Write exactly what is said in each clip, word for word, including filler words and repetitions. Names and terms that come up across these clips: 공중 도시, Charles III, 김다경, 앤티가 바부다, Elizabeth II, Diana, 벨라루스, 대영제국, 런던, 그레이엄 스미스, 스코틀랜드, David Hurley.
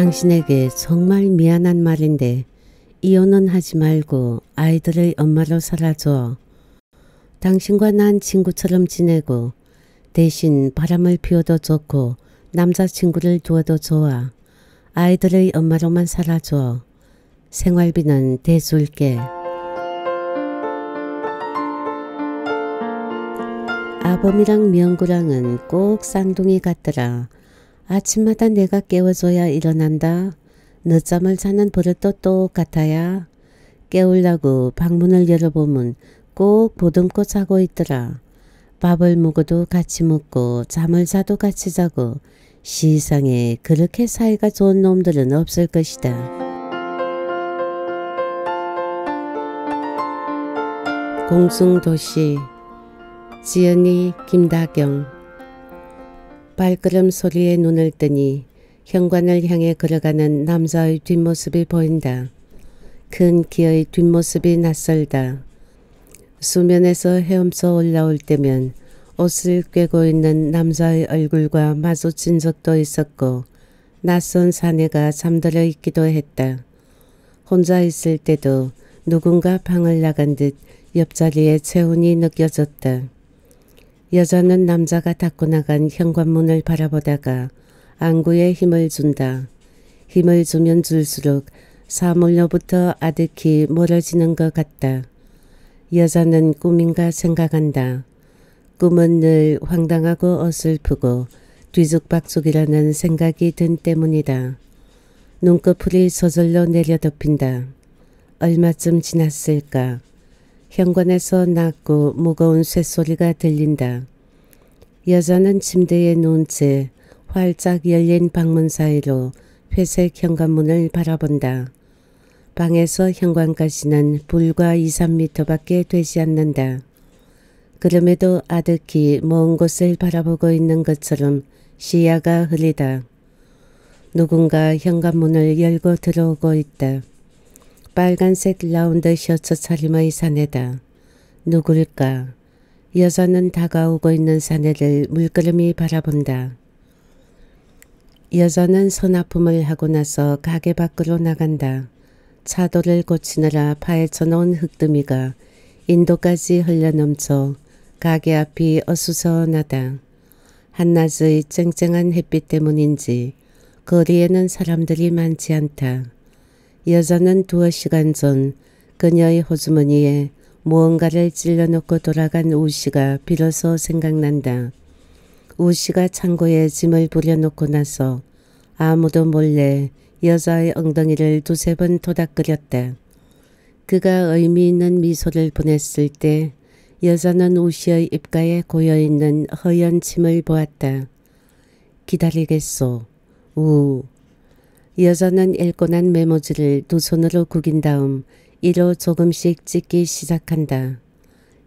당신에게 정말 미안한 말인데 이혼은 하지 말고 아이들의 엄마로 살아줘. 당신과 난 친구처럼 지내고 대신 바람을 피워도 좋고 남자친구를 두어도 좋아. 아이들의 엄마로만 살아줘. 생활비는 대줄게. 아범이랑 명구랑은 꼭 쌍둥이 같더라. 아침마다 내가 깨워줘야 일어난다. 늦잠을 자는 버릇도 똑같아야. 깨우려고 방문을 열어보면 꼭 보듬고 자고 있더라. 밥을 먹어도 같이 먹고 잠을 자도 같이 자고 시상에 그렇게 사이가 좋은 놈들은 없을 것이다. 공중도시 지은이 김다경. 발걸음 소리에 눈을 뜨니 현관을 향해 걸어가는 남자의 뒷모습이 보인다. 큰 키의 뒷모습이 낯설다. 수면에서 헤엄쳐 올라올 때면 옷을 꿰고 있는 남자의 얼굴과 마주친 적도 있었고 낯선 사내가 잠들어 있기도 했다. 혼자 있을 때도 누군가 방을 나간 듯 옆자리에 체온이 느껴졌다. 여자는 남자가 닫고 나간 현관문을 바라보다가 안구에 힘을 준다. 힘을 주면 줄수록 사물로부터 아득히 멀어지는 것 같다. 여자는 꿈인가 생각한다. 꿈은 늘 황당하고 어설프고 뒤죽박죽이라는 생각이 든 때문이다. 눈꺼풀이 저절로 내려덮인다. 얼마쯤 지났을까? 현관에서 낮고 무거운 쇳소리가 들린다. 여자는 침대에 누운 채 활짝 열린 방문 사이로 회색 현관문을 바라본다. 방에서 현관까지는 불과 이 삼 미터밖에 되지 않는다. 그럼에도 아득히 먼 곳을 바라보고 있는 것처럼 시야가 흐리다. 누군가 현관문을 열고 들어오고 있다. 빨간색 라운드 셔츠 차림의 사내다. 누굴까? 여자는 다가오고 있는 사내를 물끄러미 바라본다. 여자는 손아픔을 하고 나서 가게 밖으로 나간다. 차도를 고치느라 파헤쳐놓은 흙더미가 인도까지 흘러넘쳐 가게 앞이 어수선하다. 한낮의 쨍쨍한 햇빛 때문인지 거리에는 사람들이 많지 않다. 여자는 두어 시간 전 그녀의 호주머니에 무언가를 찔러놓고 돌아간 우씨가 비로소 생각난다. 우씨가 창고에 짐을 부려놓고 나서 아무도 몰래 여자의 엉덩이를 두세 번 토닥거렸다. 그가 의미 있는 미소를 보냈을 때 여자는 우씨의 입가에 고여있는 허연 침을 보았다. 기다리겠소. 우. 여자는 읽고 난 메모지를 두 손으로 구긴 다음 이로 조금씩 찍기 시작한다.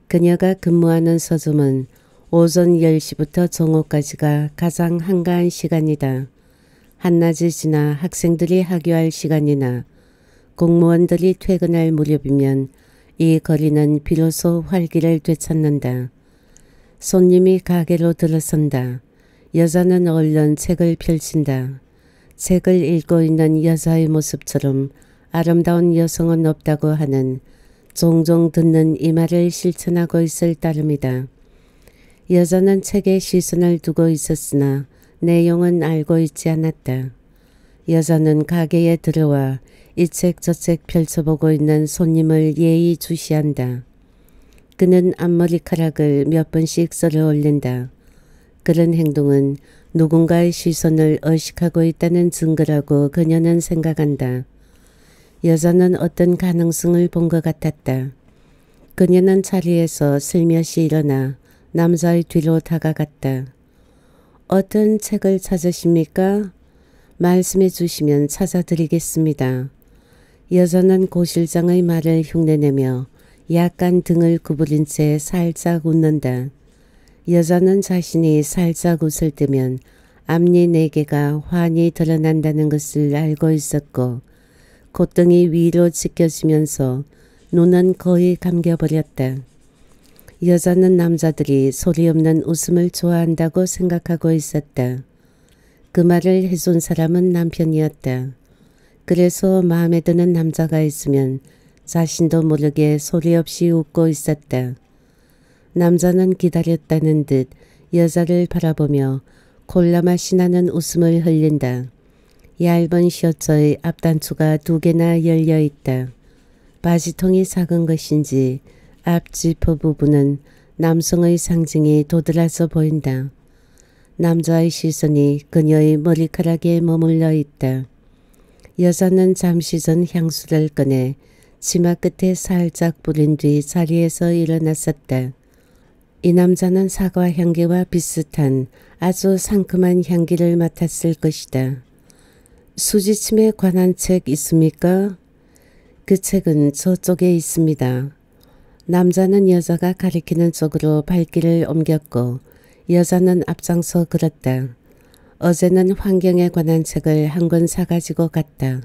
그녀가 근무하는 서점은 오전 열 시부터 정오까지가 가장 한가한 시간이다. 한낮이 지나 학생들이 학교할 시간이나 공무원들이 퇴근할 무렵이면 이 거리는 비로소 활기를 되찾는다. 손님이 가게로 들어선다. 여자는 얼른 책을 펼친다. 책을 읽고 있는 여자의 모습처럼 아름다운 여성은 없다고 하는 종종 듣는 이 말을 실천하고 있을 따름이다. 여자는 책에 시선을 두고 있었으나 내용은 알고 있지 않았다. 여자는 가게에 들어와 이 책 저 책 펼쳐보고 있는 손님을 예의주시한다. 그는 앞머리카락을 몇 번씩 쓸어 올린다. 그런 행동은 누군가의 시선을 의식하고 있다는 증거라고 그녀는 생각한다. 여자는 어떤 가능성을 본 것 같았다. 그녀는 자리에서 슬며시 일어나 남자의 뒤로 다가갔다. 어떤 책을 찾으십니까? 말씀해 주시면 찾아드리겠습니다. 여자는 고실장의 말을 흉내내며 약간 등을 구부린 채 살짝 웃는다. 여자는 자신이 살짝 웃을 때면 앞니 네 개가 환히 드러난다는 것을 알고 있었고 콧등이 위로 치켜지면서 눈은 거의 감겨버렸다. 여자는 남자들이 소리 없는 웃음을 좋아한다고 생각하고 있었다. 그 말을 해준 사람은 남편이었다. 그래서 마음에 드는 남자가 있으면 자신도 모르게 소리 없이 웃고 있었다. 남자는 기다렸다는 듯 여자를 바라보며 콜라 맛이 나는 웃음을 흘린다. 얇은 셔츠의 앞단추가 두 개나 열려있다. 바지통이 작은 것인지 앞지퍼 부분은 남성의 상징이 도드라서 보인다. 남자의 시선이 그녀의 머리카락에 머물러 있다. 여자는 잠시 전 향수를 꺼내 치마 끝에 살짝 뿌린 뒤 자리에서 일어났었다. 이 남자는 사과 향기와 비슷한 아주 상큼한 향기를 맡았을 것이다. 수지침에 관한 책 있습니까? 그 책은 저쪽에 있습니다. 남자는 여자가 가리키는 쪽으로 발길을 옮겼고 여자는 앞장서 걸었다. 어제는 환경에 관한 책을 한 권 사가지고 갔다.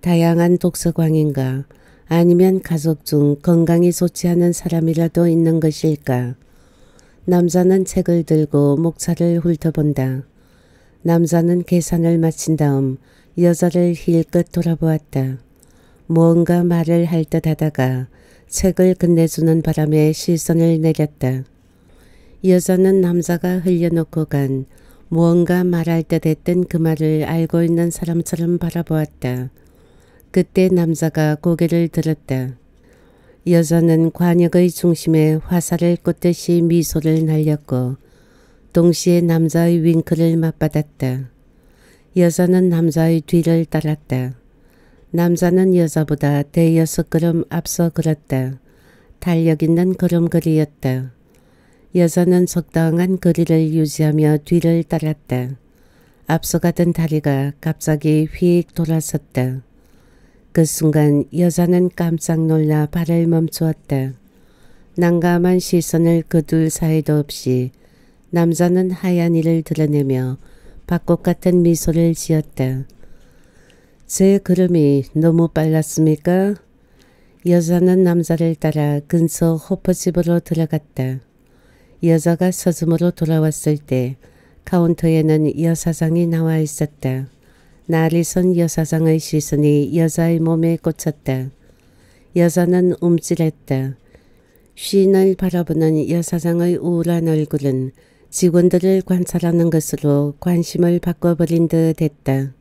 다양한 독서광인가 아니면 가족 중 건강이 좋지 않은 사람이라도 있는 것일까. 남자는 책을 들고 목차를 훑어본다. 남자는 계산을 마친 다음 여자를 힐끗 돌아보았다. 무언가 말을 할 듯 하다가 책을 건네주는 바람에 시선을 내렸다. 여자는 남자가 흘려놓고 간 무언가 말할 듯 했던 그 말을 알고 있는 사람처럼 바라보았다. 그때 남자가 고개를 들었다. 여자는 관역의 중심에 화살을 꽂듯이 미소를 날렸고 동시에 남자의 윙크를 맞받았다. 여자는 남자의 뒤를 따랐다. 남자는 여자보다 대여섯 걸음 앞서 걸었다. 탄력 있는 걸음걸이였다. 여자는 적당한 거리를 유지하며 뒤를 따랐다. 앞서가던 다리가 갑자기 휙 돌아섰다. 그 순간 여자는 깜짝 놀라 발을 멈추었다. 난감한 시선을 거둘 사이도 없이 남자는 하얀 이를 드러내며 박꽃 같은 미소를 지었다. 제 걸음이 너무 빨랐습니까? 여자는 남자를 따라 근처 호프집으로 들어갔다. 여자가 서점으로 돌아왔을 때 카운터에는 여사장이 나와 있었다. 날이 선 여사장의 시선이 여자의 몸에 꽂혔다. 여자는 움찔했다. 쉰을 바라보는 여사장의 우울한 얼굴은 직원들을 관찰하는 것으로 관심을 바꿔버린 듯 했다.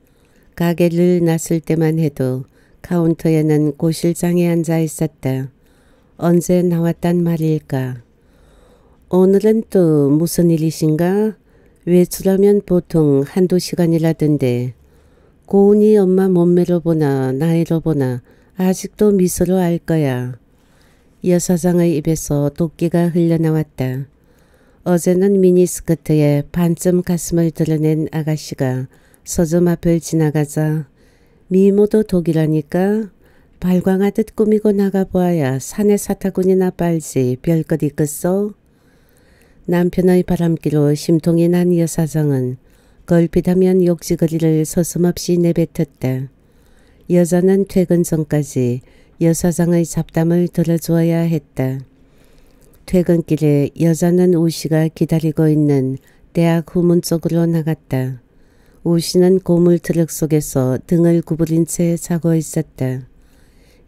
가게를 났을 때만 해도 카운터에는 고실장이 앉아 있었다. 언제 나왔단 말일까? 오늘은 또 무슨 일이신가? 외출하면 보통 한두 시간이라던데. 고은이 엄마 몸매로 보나 나이로 보나 아직도 미소로 알 거야. 여사장의 입에서 도끼가 흘러나왔다. 어제는 미니스커트에 반쯤 가슴을 드러낸 아가씨가 서점 앞을 지나가자 미모도 독이라니까 발광하듯 꾸미고 나가보아야 산에 사타구니나 빨지 별것 있겠어? 남편의 바람기로 심통이 난 여사장은 걸핏하면 욕지거리를 서슴없이 내뱉었다. 여자는 퇴근 전까지 여사장의 잡담을 들어주어야 했다. 퇴근길에 여자는 우씨가 기다리고 있는 대학 후문 쪽으로 나갔다. 우씨는 고물 트럭 속에서 등을 구부린 채 자고 있었다.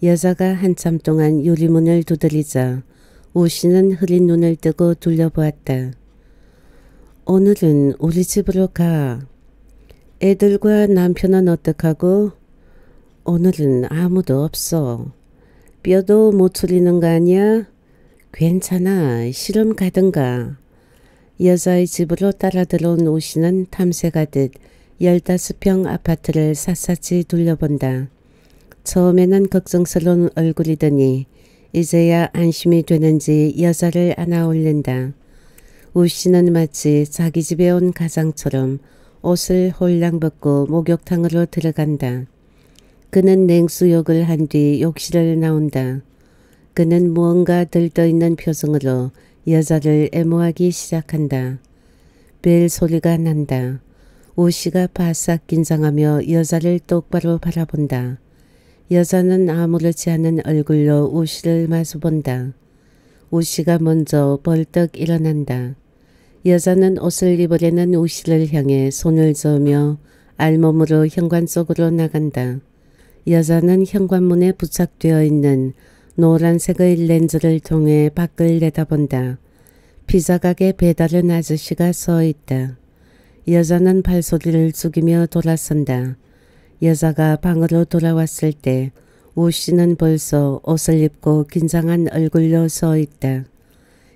여자가 한참 동안 유리문을 두드리자 우씨는 흐린 눈을 뜨고 둘러보았다. 오늘은 우리 집으로 가. 애들과 남편은 어떡하고? 오늘은 아무도 없어. 뼈도 못 추리는 거 아니야? 괜찮아. 실험 가든가. 여자의 집으로 따라 들어온 우씨는 탐색하듯 열다섯 평 아파트를 샅샅이 둘러본다. 처음에는 걱정스러운 얼굴이더니 이제야 안심이 되는지 여자를 안아올린다. 우씨는 마치 자기 집에 온 가장처럼 옷을 홀랑 벗고 목욕탕으로 들어간다. 그는 냉수욕을 한 뒤 욕실을 나온다. 그는 무언가 들떠있는 표정으로 여자를 애모하기 시작한다. 벨 소리가 난다. 우씨가 바싹 긴장하며 여자를 똑바로 바라본다. 여자는 아무렇지 않은 얼굴로 우씨를 마주본다. 우씨가 먼저 벌떡 일어난다. 여자는 옷을 입으려는 우씨를 향해 손을 저으며 알몸으로 현관 속으로 나간다. 여자는 현관문에 부착되어 있는 노란색의 렌즈를 통해 밖을 내다본다. 피자 가게 배달은 아저씨가 서 있다. 여자는 발소리를 죽이며 돌아선다. 여자가 방으로 돌아왔을 때 우씨는 벌써 옷을 입고 긴장한 얼굴로 서 있다.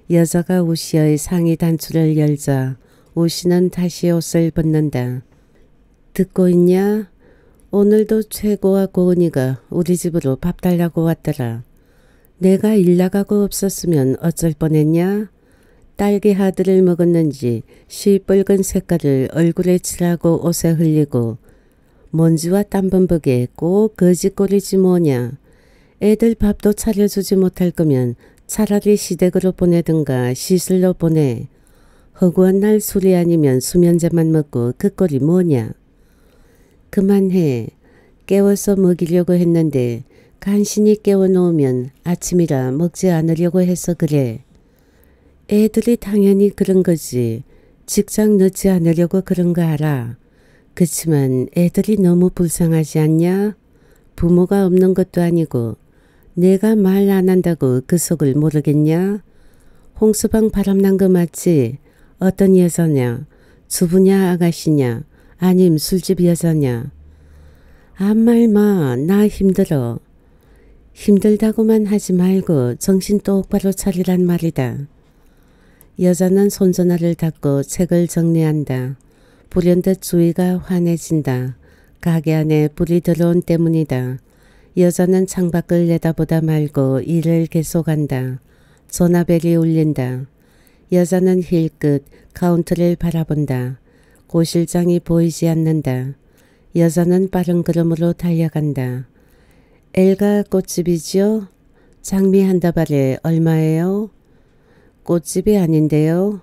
여자가 우씨의 상의 단추를 열자 우씨는 다시 옷을 벗는다. 듣고 있냐? 오늘도 최고와 고은이가 우리 집으로 밥 달라고 왔더라. 내가 일 나가고 없었으면 어쩔 뻔했냐? 딸기 하드를 먹었는지 시뻘건 색깔을 얼굴에 칠하고 옷에 흘리고 먼지와 땀범벅에 꼭 거지꼴이지 뭐냐. 애들 밥도 차려주지 못할 거면 차라리 시댁으로 보내든가 시술로 보내. 허구한 날 술이 아니면 수면제만 먹고 그 꼴이 뭐냐. 그만해. 깨워서 먹이려고 했는데 간신히 깨워놓으면 아침이라 먹지 않으려고 해서 그래. 애들이 당연히 그런 거지. 직장 넣지 않으려고 그런 거 알아. 그치만 애들이 너무 불쌍하지 않냐? 부모가 없는 것도 아니고 내가 말 안 한다고 그 속을 모르겠냐? 홍수방 바람난 거 맞지? 어떤 여자냐? 주부냐 아가씨냐? 아님 술집 여자냐? 안 말 마. 나 힘들어. 힘들다고만 하지 말고 정신 똑바로 차리란 말이다. 여자는 손전화를 닫고 책을 정리한다. 불현듯 주위가 환해진다. 가게 안에 불이 들어온 때문이다. 여자는 창밖을 내다보다 말고 일을 계속한다. 전화벨이 울린다. 여자는 힐끗 카운터를 바라본다. 고실장이 보이지 않는다. 여자는 빠른 걸음으로 달려간다. 엘가 꽃집이지요? 장미 한 다발에 얼마예요? 꽃집이 아닌데요.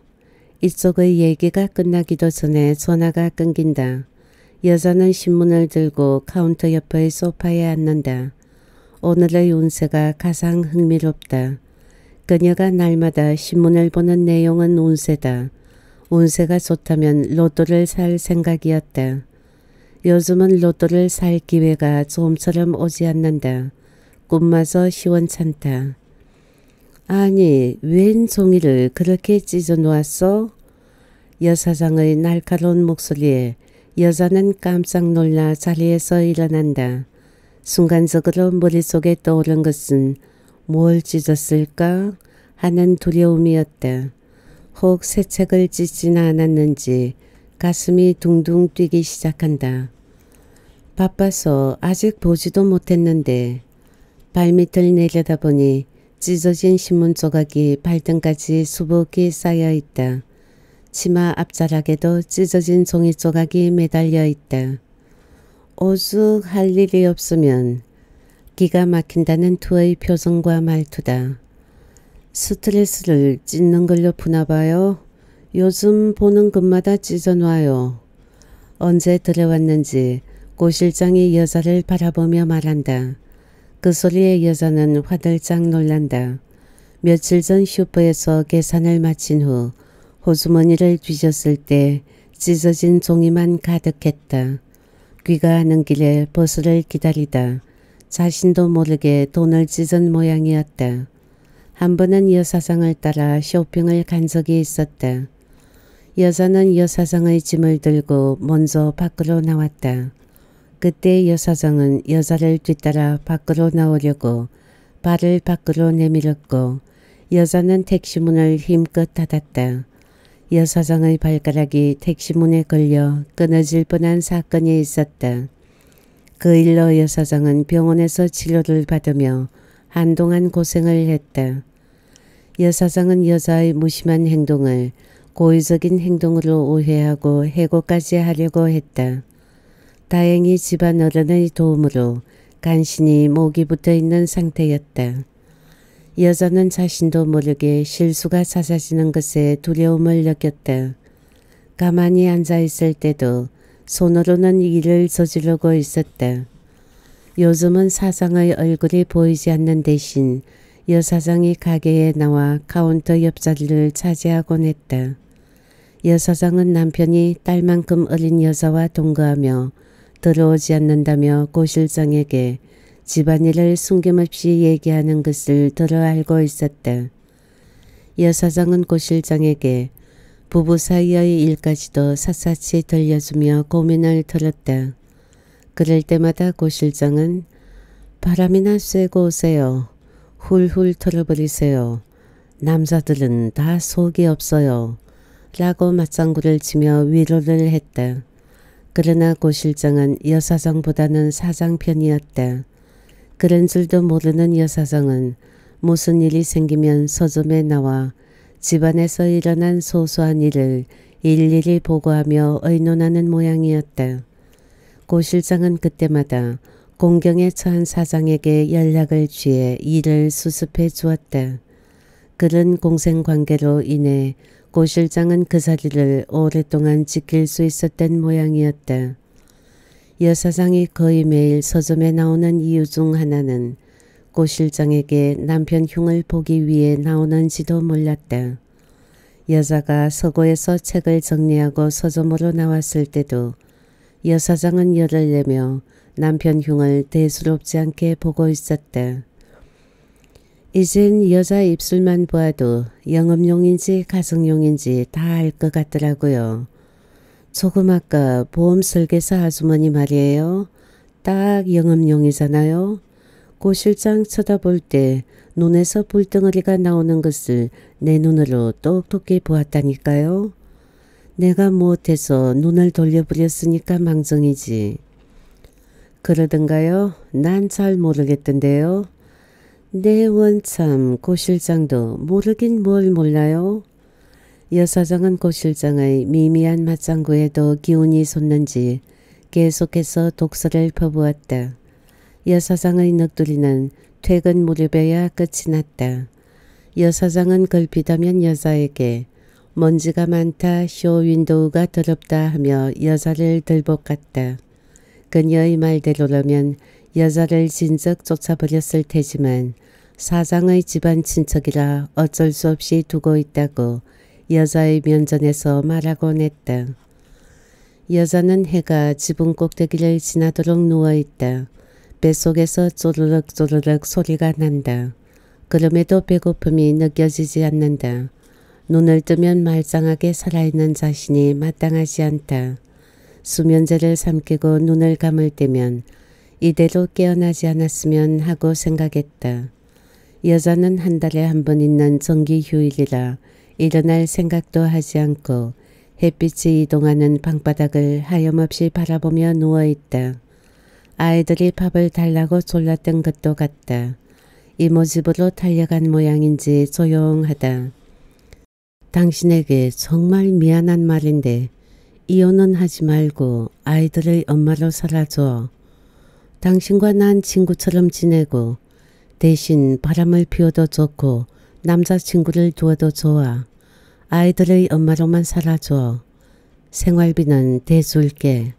이쪽의 얘기가 끝나기도 전에 전화가 끊긴다. 여자는 신문을 들고 카운터 옆의 소파에 앉는다. 오늘의 운세가 가장 흥미롭다. 그녀가 날마다 신문을 보는 내용은 운세다. 운세가 좋다면 로또를 살 생각이었다. 요즘은 로또를 살 기회가 좀처럼 오지 않는다. 꿈마저 시원찮다. 아니, 웬 종이를 그렇게 찢어 놓았어? 여사장의 날카로운 목소리에 여자는 깜짝 놀라 자리에서 일어난다. 순간적으로 머릿속에 떠오른 것은 뭘 찢었을까 하는 두려움이었다. 혹 새 책을 찢지는 않았는지 가슴이 둥둥 뛰기 시작한다. 바빠서 아직 보지도 못했는데 발밑을 내려다보니 찢어진 신문 조각이 발등까지 수북히 쌓여있다. 치마 앞자락에도 찢어진 종이 조각이 매달려있다. 오죽 할 일이 없으면 기가 막힌다는 투의 표정과 말투다. 스트레스를 찢는 걸로 푸나봐요. 요즘 보는 것마다 찢어놔요. 언제 들어왔는지 고 실장이 여자를 바라보며 말한다. 그 소리에 여자는 화들짝 놀란다. 며칠 전 슈퍼에서 계산을 마친 후 호주머니를 뒤졌을 때 찢어진 종이만 가득했다. 귀가하는 길에 버스를 기다리다 자신도 모르게 돈을 찢은 모양이었다. 한 번은 여사장을 따라 쇼핑을 간 적이 있었다. 여자는 여사장의 짐을 들고 먼저 밖으로 나왔다. 그때 여사장은 여자를 뒤따라 밖으로 나오려고 발을 밖으로 내밀었고 여자는 택시문을 힘껏 닫았다. 여사장의 발가락이 택시문에 걸려 끊어질 뻔한 사건이 있었다. 그 일로 여사장은 병원에서 치료를 받으며 한동안 고생을 했다. 여사장은 여자의 무심한 행동을 고의적인 행동으로 오해하고 해고까지 하려고 했다. 다행히 집안 어른의 도움으로 간신히 목이 붙어있는 상태였다. 여자는 자신도 모르게 실수가 잦아지는 것에 두려움을 느꼈다. 가만히 앉아있을 때도 손으로는 일을 저지르고 있었다. 요즘은 사장의 얼굴이 보이지 않는 대신 여사장이 가게에 나와 카운터 옆자리를 차지하곤 했다. 여사장은 남편이 딸만큼 어린 여자와 동거하며 들어오지 않는다며 고 실장에게 집안일을 숨김없이 얘기하는 것을 들어 알고 있었다. 여사장은 고 실장에게 부부 사이의 일까지도 샅샅이 들려주며 고민을 들었다. 그럴 때마다 고 실장은 바람이나 쐬고 오세요. 훌훌 털어버리세요. 남자들은 다 속이 없어요. 라고 맞장구를 치며 위로를 했다. 그러나 고 실장은 여사장보다는 사장 편이었다. 그런 줄도 모르는 여사장은 무슨 일이 생기면 서점에 나와 집안에서 일어난 소소한 일을 일일이 보고하며 의논하는 모양이었다. 고 실장은 그때마다 공경에 처한 사장에게 연락을 취해 일을 수습해 주었다. 그런 공생관계로 인해 고 실장은 그 자리를 오랫동안 지킬 수 있었던 모양이었다. 여사장이 거의 매일 서점에 나오는 이유 중 하나는 고 실장에게 남편 흉을 보기 위해 나오는지도 몰랐다. 여자가 서고에서 책을 정리하고 서점으로 나왔을 때도 여사장은 열을 내며 남편 흉을 대수롭지 않게 보고 있었다. 이젠 여자 입술만 보아도 영업용인지 가정용인지 다 알 것 같더라고요. 조금 아까 보험 설계사 아주머니 말이에요. 딱 영업용이잖아요. 고 실장 쳐다볼 때 눈에서 불덩어리가 나오는 것을 내 눈으로 똑똑히 보았다니까요. 내가 못해서 눈을 돌려버렸으니까 망정이지. 그러던가요? 난 잘 모르겠던데요. 네 원참 고 실장도 모르긴 뭘 몰라요. 여사장은 고 실장의 미미한 맞장구에도 기운이 솟는지 계속해서 독설을 퍼부었다. 여사장의 넋두리는 퇴근 무렵에야 끝이 났다. 여사장은 걸핏하면 여자에게 먼지가 많다, 쇼 윈도우가 더럽다 하며 여자를 들볶았다. 그녀의 말대로라면 여자를 진즉 쫓아버렸을 테지만 사장의 집안 친척이라 어쩔 수 없이 두고 있다고 여자의 면전에서 말하곤 했다. 여자는 해가 지붕 꼭대기를 지나도록 누워있다. 뱃속에서 쪼르륵 쪼르륵 소리가 난다. 그럼에도 배고픔이 느껴지지 않는다. 눈을 뜨면 말짱하게 살아있는 자신이 마땅하지 않다. 수면제를 삼키고 눈을 감을 때면 이대로 깨어나지 않았으면 하고 생각했다. 여자는 한 달에 한 번 있는 정기 휴일이라 일어날 생각도 하지 않고 햇빛이 이동하는 방바닥을 하염없이 바라보며 누워있다. 아이들이 밥을 달라고 졸랐던 것도 같다. 이모 집으로 달려간 모양인지 조용하다. 당신에게 정말 미안한 말인데 이혼은 하지 말고 아이들의 엄마로 살아줘. 당신과 난 친구처럼 지내고 대신 바람을 피워도 좋고 남자친구를 두어도 좋아. 아이들의 엄마로만 살아줘. 생활비는 대줄게.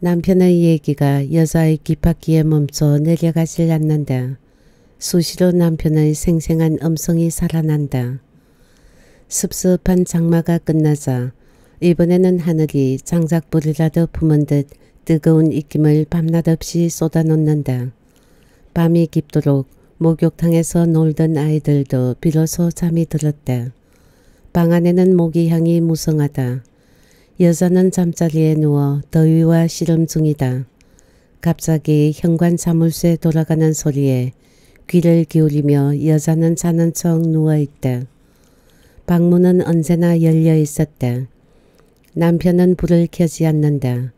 남편의 얘기가 여자의 귓바퀴에 멈춰 내려가질 않는다. 수시로 남편의 생생한 음성이 살아난다. 습습한 장마가 끝나자 이번에는 하늘이 장작불이라도 품은 듯 뜨거운 입김을 밤낮없이 쏟아놓는다. 밤이 깊도록 목욕탕에서 놀던 아이들도 비로소 잠이 들었다. 방 안에는 모기향이 무성하다. 여자는 잠자리에 누워 더위와 씨름 중이다. 갑자기 현관 자물쇠 돌아가는 소리에 귀를 기울이며 여자는 자는 척 누워있다. 방문은 언제나 열려 있었다. 남편은 불을 켜지 않는다.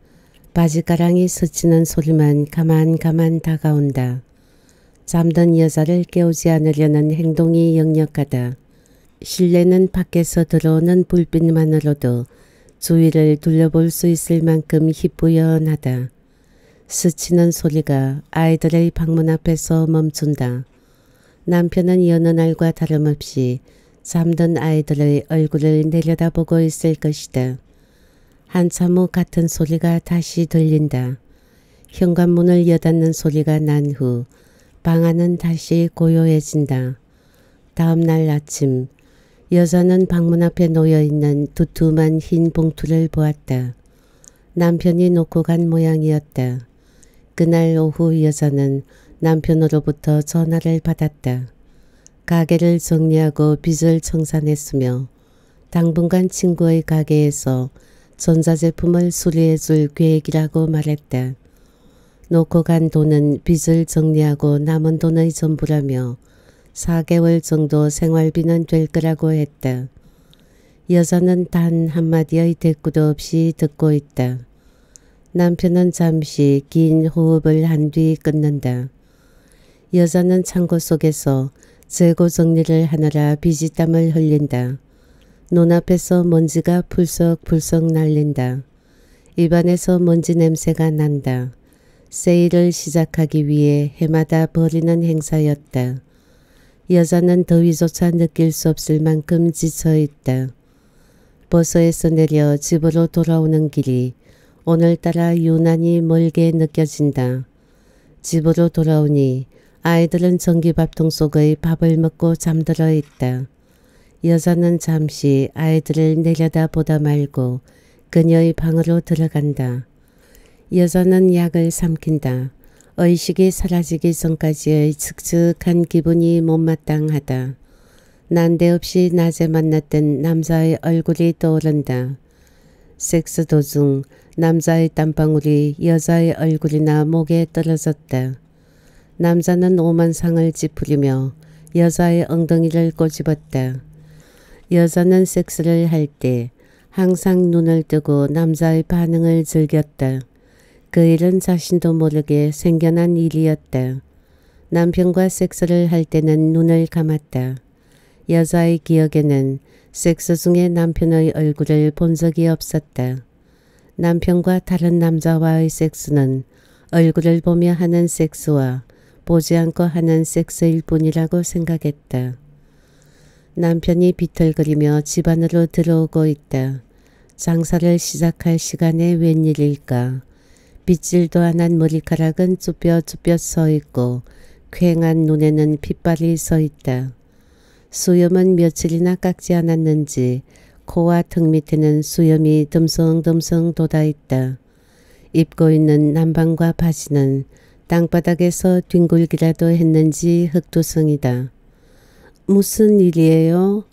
바지가랑이 스치는 소리만 가만가만 다가온다. 잠든 여자를 깨우지 않으려는 행동이 역력하다. 실내는 밖에서 들어오는 불빛만으로도 주위를 둘러볼 수 있을 만큼 희뿌연하다. 스치는 소리가 아이들의 방문 앞에서 멈춘다. 남편은 여느 날과 다름없이 잠든 아이들의 얼굴을 내려다보고 있을 것이다. 한참 후 같은 소리가 다시 들린다. 현관문을 여닫는 소리가 난 후 방 안은 다시 고요해진다. 다음 날 아침 여자는 방문 앞에 놓여있는 두툼한 흰 봉투를 보았다. 남편이 놓고 간 모양이었다. 그날 오후 여자는 남편으로부터 전화를 받았다. 가게를 정리하고 빚을 청산했으며 당분간 친구의 가게에서 전자제품을 수리해줄 계획이라고 말했다. 놓고 간 돈은 빚을 정리하고 남은 돈의 전부라며 사 개월 정도 생활비는 될 거라고 했다. 여자는 단 한마디의 대꾸도 없이 듣고 있다. 남편은 잠시 긴 호흡을 한 뒤 끊는다. 여자는 창고 속에서 재고 정리를 하느라 비지땀을 흘린다. 눈앞에서 먼지가 풀썩풀썩 날린다. 입안에서 먼지 냄새가 난다. 세일을 시작하기 위해 해마다 벌이는 행사였다. 여자는 더위조차 느낄 수 없을 만큼 지쳐있다. 버스에서 내려 집으로 돌아오는 길이 오늘따라 유난히 멀게 느껴진다. 집으로 돌아오니 아이들은 전기밥통 속의 밥을 먹고 잠들어 있다. 여자는 잠시 아이들을 내려다보다 말고 그녀의 방으로 들어간다. 여자는 약을 삼킨다. 의식이 사라지기 전까지의 칙칙한 기분이 못마땅하다. 난데없이 낮에 만났던 남자의 얼굴이 떠오른다. 섹스 도중 남자의 땀방울이 여자의 얼굴이나 목에 떨어졌다. 남자는 오만상을 찌푸리며 여자의 엉덩이를 꼬집었다. 여자는 섹스를 할 때 항상 눈을 뜨고 남자의 반응을 즐겼다. 그 일은 자신도 모르게 생겨난 일이었다. 남편과 섹스를 할 때는 눈을 감았다. 여자의 기억에는 섹스 중에 남편의 얼굴을 본 적이 없었다. 남편과 다른 남자와의 섹스는 얼굴을 보며 하는 섹스와 보지 않고 하는 섹스일 뿐이라고 생각했다. 남편이 비틀거리며 집 안으로 들어오고 있다. 장사를 시작할 시간에 웬일일까. 빗질도 안 한 머리카락은 쭈뼛쭈뼛 서 있고 퀭한 눈에는 핏발이 서 있다. 수염은 며칠이나 깎지 않았는지 코와 턱 밑에는 수염이 듬성듬성 돋아있다. 입고 있는 남방과 바지는 땅바닥에서 뒹굴기라도 했는지 흙투성이다. 무슨 일이에요?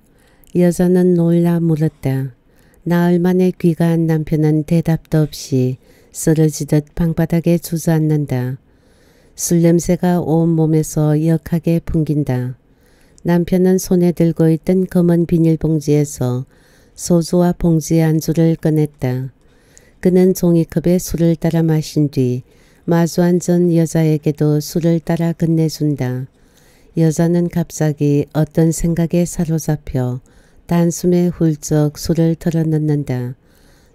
여자는 놀라 물었다. 나흘 만에 귀가한 남편은 대답도 없이 쓰러지듯 방바닥에 주저앉는다. 술 냄새가 온몸에서 역하게 풍긴다. 남편은 손에 들고 있던 검은 비닐봉지에서 소주와 봉지의 안주를 꺼냈다. 그는 종이컵에 술을 따라 마신 뒤 마주 앉은 여자에게도 술을 따라 건네준다. 여자는 갑자기 어떤 생각에 사로잡혀 단숨에 훌쩍 술을 털어넣는다.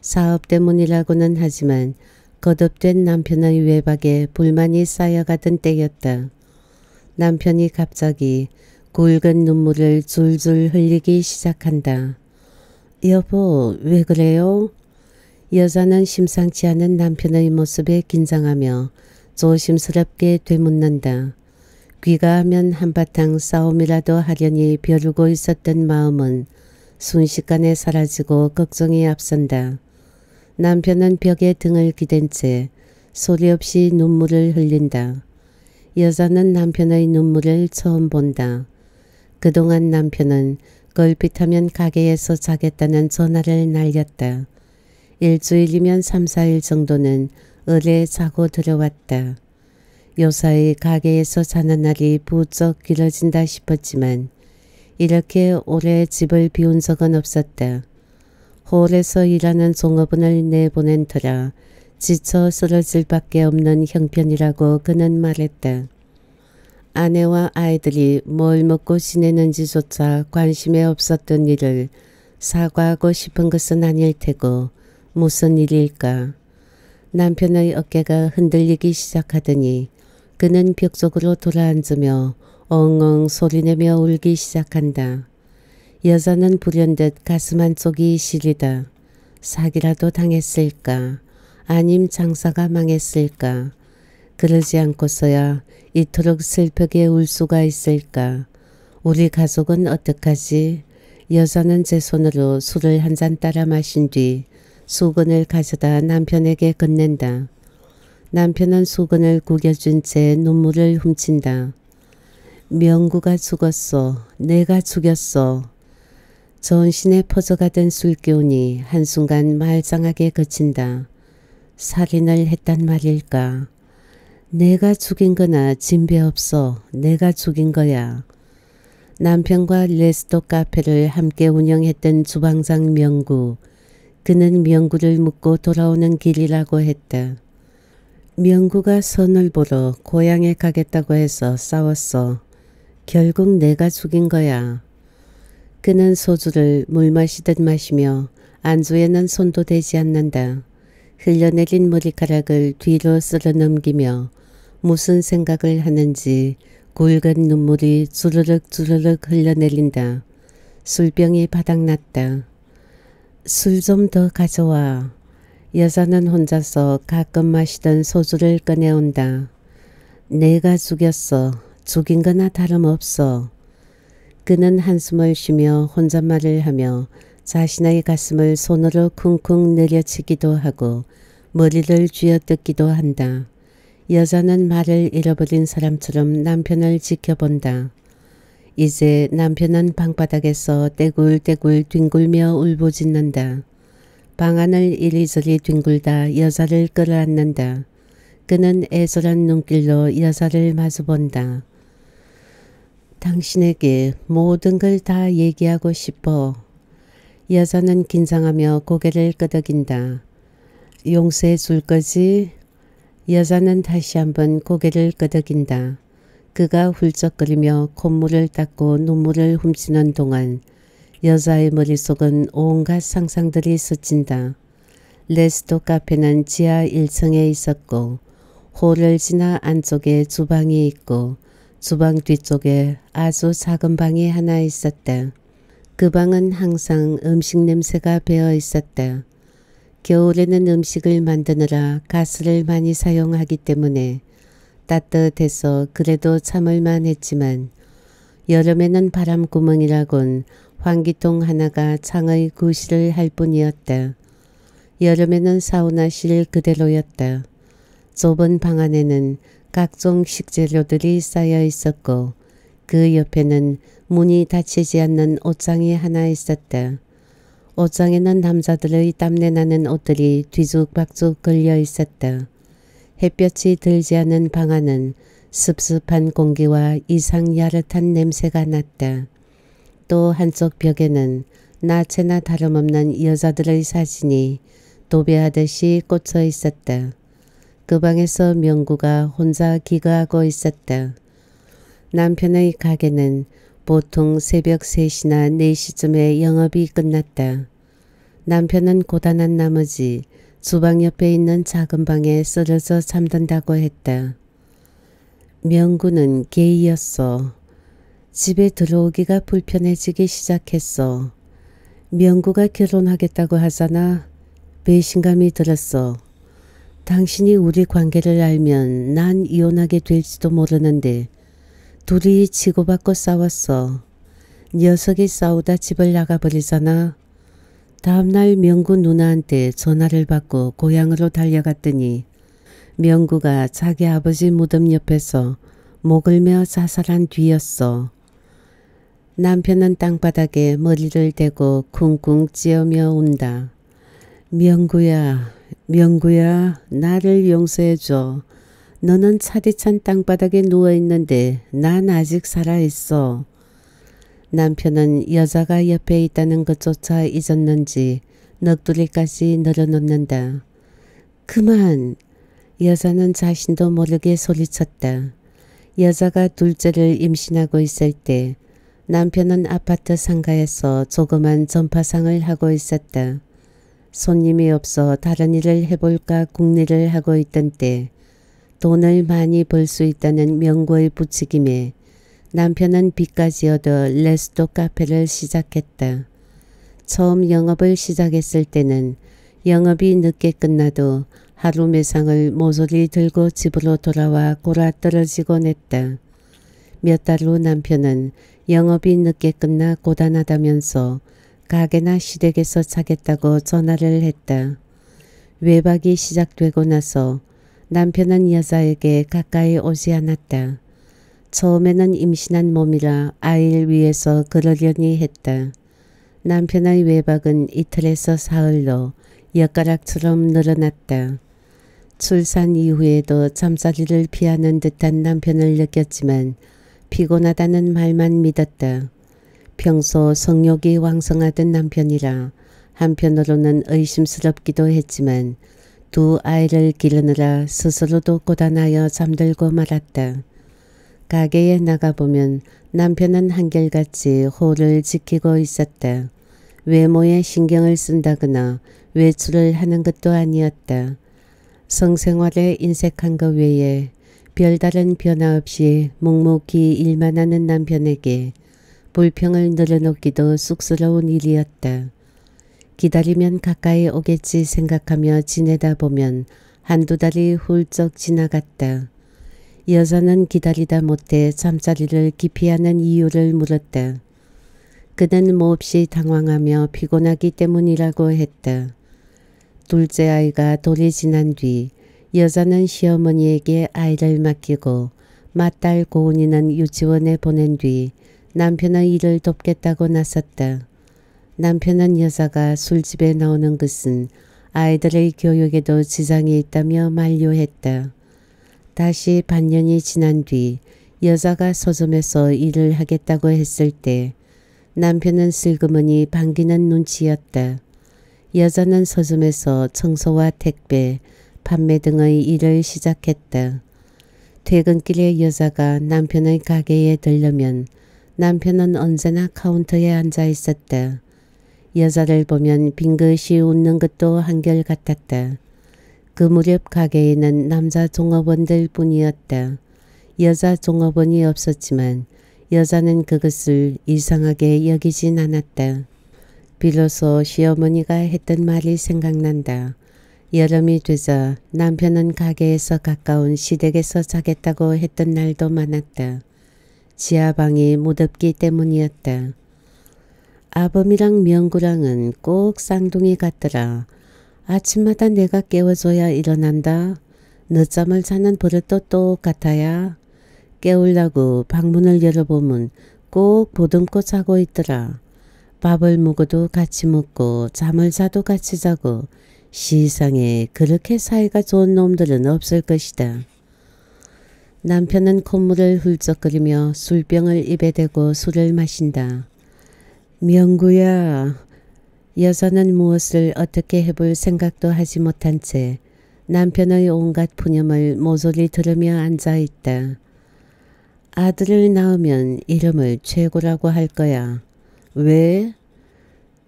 사업 때문이라고는 하지만 거듭된 남편의 외박에 불만이 쌓여가던 때였다. 남편이 갑자기 굵은 눈물을 줄줄 흘리기 시작한다. 여보, 왜 그래요? 여자는 심상치 않은 남편의 모습에 긴장하며 조심스럽게 되묻는다. 귀가하면 한바탕 싸움이라도 하려니 벼르고 있었던 마음은 순식간에 사라지고 걱정이 앞선다. 남편은 벽에 등을 기댄 채 소리 없이 눈물을 흘린다. 여자는 남편의 눈물을 처음 본다. 그동안 남편은 걸핏하면 가게에서 자겠다는 전화를 날렸다. 일주일이면 삼, 사일 정도는 을에 자고 들어왔다. 요사이 가게에서 자는 날이 부쩍 길어진다 싶었지만 이렇게 오래 집을 비운 적은 없었다. 홀에서 일하는 종업원을 내보낸 터라 지쳐 쓰러질 밖에 없는 형편이라고 그는 말했다. 아내와 아이들이 뭘 먹고 지내는지조차 관심에 없었던 일을 사과하고 싶은 것은 아닐 테고 무슨 일일까. 남편의 어깨가 흔들리기 시작하더니 그는 벽 쪽으로 돌아앉으며 엉엉 소리내며 울기 시작한다. 여자는 불현듯 가슴 한쪽이 시리다. 사기라도 당했을까? 아님 장사가 망했을까? 그러지 않고서야 이토록 슬프게 울 수가 있을까? 우리 가족은 어떡하지? 여자는 제 손으로 술을 한 잔 따라 마신 뒤 수건을 가져다 남편에게 건넨다. 남편은 수건을 구겨준 채 눈물을 훔친다. 명구가 죽었어. 내가 죽였어. 전신에 퍼져가던 술기운이 한순간 말짱하게 그친다. 살인을 했단 말일까? 내가 죽인 거나 진배 없어. 내가 죽인 거야. 남편과 레스토 카페를 함께 운영했던 주방장 명구. 그는 명구를 묻고 돌아오는 길이라고 했다. 명구가 선을 보러 고향에 가겠다고 해서 싸웠어. 결국 내가 죽인 거야. 그는 소주를 물 마시듯 마시며 안주에는 손도 대지 않는다. 흘러내린 머리카락을 뒤로 쓸어 넘기며 무슨 생각을 하는지 굵은 눈물이 주르륵 주르륵 흘러내린다. 술병이 바닥났다. 술 좀 더 가져와. 여자는 혼자서 가끔 마시던 소주를 꺼내온다. 내가 죽였어. 죽인 거나 다름없어. 그는 한숨을 쉬며 혼잣말을 하며 자신의 가슴을 손으로 쿵쿵 내려치기도 하고 머리를 쥐어뜯기도 한다. 여자는 말을 잃어버린 사람처럼 남편을 지켜본다. 이제 남편은 방바닥에서 떼굴떼굴 뒹굴며 울부짖는다. 방 안을 이리저리 뒹굴다 여자를 끌어안는다. 그는 애절한 눈길로 여자를 마주본다. 당신에게 모든 걸 다 얘기하고 싶어. 여자는 긴장하며 고개를 끄덕인다. 용서해 줄 거지? 여자는 다시 한번 고개를 끄덕인다. 그가 훌쩍거리며 콧물을 닦고 눈물을 훔치는 동안 여자의 머릿속은 온갖 상상들이 스친다. 레스토 카페는 지하 일 층에 있었고 홀을 지나 안쪽에 주방이 있고 주방 뒤쪽에 아주 작은 방이 하나 있었다. 그 방은 항상 음식 냄새가 배어 있었다. 겨울에는 음식을 만드느라 가스를 많이 사용하기 때문에 따뜻해서 그래도 참을만 했지만 여름에는 바람구멍이라곤 환기통 하나가 창의 구실을 할 뿐이었다. 여름에는 사우나실 그대로였다. 좁은 방 안에는 각종 식재료들이 쌓여 있었고 그 옆에는 문이 닫히지 않는 옷장이 하나 있었다. 옷장에는 남자들의 땀내나는 옷들이 뒤죽박죽 걸려 있었다. 햇볕이 들지 않은 방 안은 습습한 공기와 이상 야릇한 냄새가 났다. 또 한쪽 벽에는 나체나 다름없는 여자들의 사진이 도배하듯이 꽂혀 있었다. 그 방에서 명구가 혼자 기거하고 있었다. 남편의 가게는 보통 새벽 세 시나 네 시쯤에 영업이 끝났다. 남편은 고단한 나머지 주방 옆에 있는 작은 방에 쓰러져 잠든다고 했다. 명구는 게이였어. 집에 들어오기가 불편해지기 시작했어. 명구가 결혼하겠다고 하잖아. 배신감이 들었어. 당신이 우리 관계를 알면 난 이혼하게 될지도 모르는데 둘이 치고받고 싸웠어. 녀석이 싸우다 집을 나가버리잖아. 다음날 명구 누나한테 전화를 받고 고향으로 달려갔더니 명구가 자기 아버지 무덤 옆에서 목을 매 자살한 뒤였어. 남편은 땅바닥에 머리를 대고 쿵쿵 찧으며 운다. 명구야, 명구야, 나를 용서해줘. 너는 차디찬 땅바닥에 누워있는데 난 아직 살아있어. 남편은 여자가 옆에 있다는 것조차 잊었는지 넋두리까지 늘어놓는다. 그만! 여자는 자신도 모르게 소리쳤다. 여자가 둘째를 임신하고 있을 때 남편은 아파트 상가에서 조그만 전파상을 하고 있었다. 손님이 없어 다른 일을 해볼까 궁리를 하고 있던 때 돈을 많이 벌 수 있다는 명구의 부추김에 남편은 빚까지 얻어 레스토 카페를 시작했다. 처음 영업을 시작했을 때는 영업이 늦게 끝나도 하루 매상을 모조리 들고 집으로 돌아와 골아떨어지곤 했다. 몇 달 후 남편은 영업이 늦게 끝나 고단하다면서 가게나 시댁에서 자겠다고 전화를 했다. 외박이 시작되고 나서 남편은 여자에게 가까이 오지 않았다. 처음에는 임신한 몸이라 아이를 위해서 그러려니 했다. 남편의 외박은 이틀에서 사흘로 엿가락처럼 늘어났다. 출산 이후에도 잠자리를 피하는 듯한 남편을 느꼈지만 피곤하다는 말만 믿었다. 평소 성욕이 왕성하던 남편이라 한편으로는 의심스럽기도 했지만 두 아이를 기르느라 스스로도 고단하여 잠들고 말았다. 가게에 나가보면 남편은 한결같이 홀을 지키고 있었다. 외모에 신경을 쓴다거나 외출을 하는 것도 아니었다. 성생활에 인색한 것 외에 별다른 변화 없이 묵묵히 일만 하는 남편에게 불평을 늘어놓기도 쑥스러운 일이었다. 기다리면 가까이 오겠지 생각하며 지내다 보면 한두 달이 훌쩍 지나갔다. 여자는 기다리다 못해 잠자리를 기피하는 이유를 물었다. 그는 몹시 당황하며 피곤하기 때문이라고 했다. 둘째 아이가 돌이 지난 뒤 여자는 시어머니에게 아이를 맡기고 맏딸 고은이는 유치원에 보낸 뒤 남편의 일을 돕겠다고 나섰다. 남편은 여자가 술집에 나오는 것은 아이들의 교육에도 지장이 있다며 만류했다. 다시 반년이 지난 뒤 여자가 서점에서 일을 하겠다고 했을 때 남편은 슬그머니 반기는 눈치였다. 여자는 서점에서 청소와 택배, 판매 등의 일을 시작했다. 퇴근길에 여자가 남편의 가게에 들르면 남편은 언제나 카운터에 앉아 있었다. 여자를 보면 빙긋이 웃는 것도 한결같았다. 그 무렵 가게에는 남자 종업원들 뿐이었다. 여자 종업원이 없었지만 여자는 그것을 이상하게 여기진 않았다. 비로소 시어머니가 했던 말이 생각난다. 여름이 되자 남편은 가게에서 가까운 시댁에서 자겠다고 했던 날도 많았다. 지하방이 무덥기 때문이었다. 아범이랑 명구랑은 꼭 쌍둥이 같더라. 아침마다 내가 깨워줘야 일어난다. 늦잠을 자는 버릇도 똑같아야. 깨우려고 방문을 열어보면 꼭 보듬고 자고 있더라. 밥을 먹어도 같이 먹고 잠을 자도 같이 자고 시상에 그렇게 사이가 좋은 놈들은 없을 것이다. 남편은 콧물을 훌쩍거리며 술병을 입에 대고 술을 마신다. 명구야. 여자는 무엇을 어떻게 해볼 생각도 하지 못한 채 남편의 온갖 푸념을 모조리 들으며 앉아있다. 아들을 낳으면 이름을 최고라고 할 거야. 왜?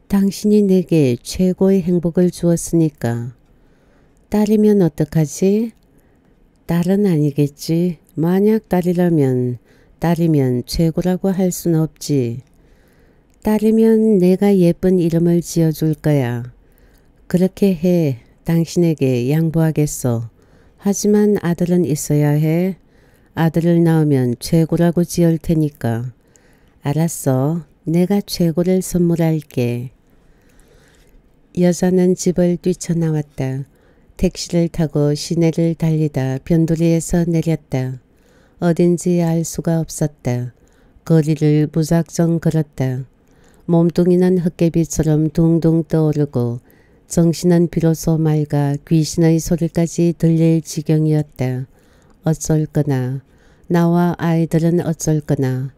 당신이 내게 최고의 행복을 주었으니까. 딸이면 어떡하지? 딸은 아니겠지. 만약 딸이라면 딸이면 최고라고 할 순 없지. 딸이면 내가 예쁜 이름을 지어줄 거야. 그렇게 해. 당신에게 양보하겠어. 하지만 아들은 있어야 해. 아들을 낳으면 최고라고 지을 테니까. 알았어. 내가 최고를 선물할게. 여자는 집을 뛰쳐나왔다. 택시를 타고 시내를 달리다 변두리에서 내렸다. 어딘지 알 수가 없었다. 거리를 무작정 걸었다. 몸뚱이는 헛개비처럼 둥둥 떠오르고 정신은 비로소 맑아 귀신의 소리까지 들릴 지경이었다. 어쩔 거나. 나와 아이들은 어쩔 거나.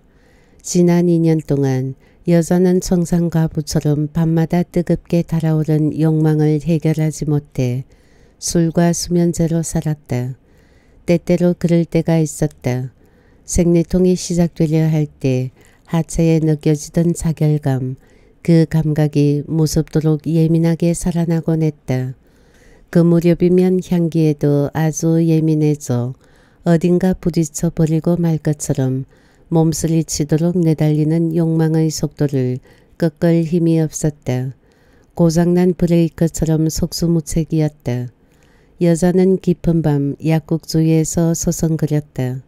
지난 이 년 동안 여자는 청산과부처럼 밤마다 뜨겁게 달아오른 욕망을 해결하지 못해 술과 수면제로 살았다. 때때로 그럴 때가 있었다. 생리통이 시작되려 할 때 하체에 느껴지던 자결감, 그 감각이 무섭도록 예민하게 살아나곤 했다. 그 무렵이면 향기에도 아주 예민해져 어딘가 부딪혀 버리고 말 것처럼 몸서리 치도록 내달리는 욕망의 속도를 꺾을 힘이 없었다. 고장난 브레이크처럼 속수무책이었다. 여자는 깊은 밤 약국주위에서 소송거렸다.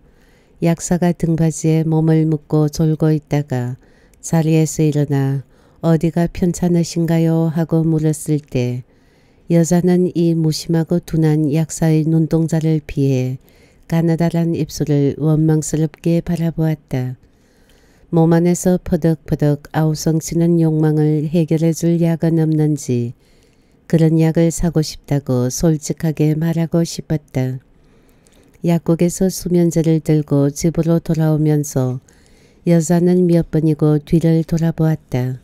약사가 등받이에 몸을 묻고 졸고 있다가 자리에서 일어나 어디가 편찮으신가요? 하고 물었을 때 여자는 이 무심하고 둔한 약사의 눈동자를 피해 가느다란 입술을 원망스럽게 바라보았다. 몸 안에서 퍼덕퍼덕 아우성치는 욕망을 해결해줄 약은 없는지 그런 약을 사고 싶다고 솔직하게 말하고 싶었다. 약국에서 수면제를 들고 집으로 돌아오면서 여자는 몇 번이고 뒤를 돌아보았다.